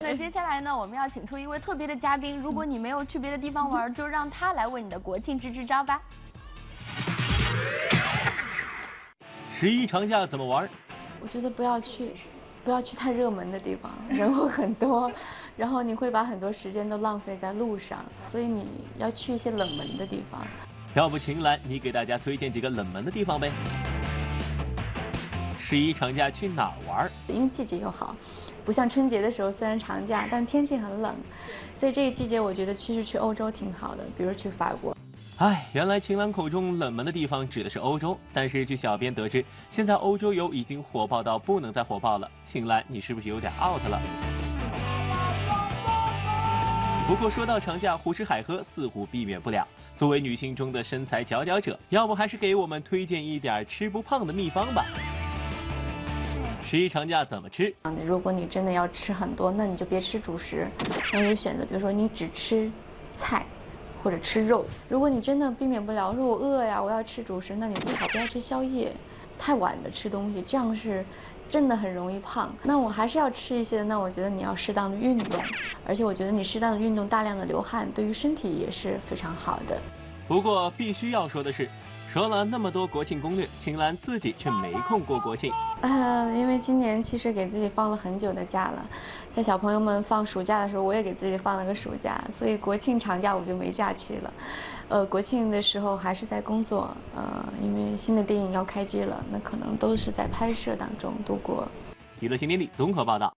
那接下来呢，我们要请出一位特别的嘉宾。如果你没有去别的地方玩，就让他来为你的国庆支支招吧。11长假怎么玩？我觉得不要去太热门的地方，人会很多，然后你会把很多时间都浪费在路上，所以你要去一些冷门的地方。要不秦岚，你给大家推荐几个冷门的地方呗？11长假去哪儿玩？因为季节又好。 不像春节的时候，虽然长假，但天气很冷，所以这个季节我觉得去欧洲挺好的，比如去法国。哎，原来秦岚口中冷门的地方指的是欧洲，但是据小编得知，现在欧洲游已经火爆到不能再火爆了。秦岚，你是不是有点 out 了？不过说到长假，胡吃海喝似乎避免不了。作为女性中的身材佼佼者，要不还是给我们推荐一点吃不胖的秘方吧。 11长假怎么吃？如果你真的要吃很多，那你就别吃主食，那你选择，比如说你只吃菜，或者吃肉。如果你真的避免不了，说我饿呀，我要吃主食，那你最好不要吃宵夜，太晚了吃东西，这样是真的很容易胖。那我还是要吃一些，那我觉得你要适当的运动，而且我觉得你适当的运动，大量的流汗，对于身体也是非常好的。不过必须要说的是。 说了那么多国庆攻略，秦岚自己却没空过国庆。因为今年其实给自己放了很久的假了，在小朋友们放暑假的时候，我也给自己放了个暑假，所以国庆长假我就没假期了。国庆的时候还是在工作，因为新的电影要开机了，那可能都是在拍摄当中度过。娱乐新天地综合报道。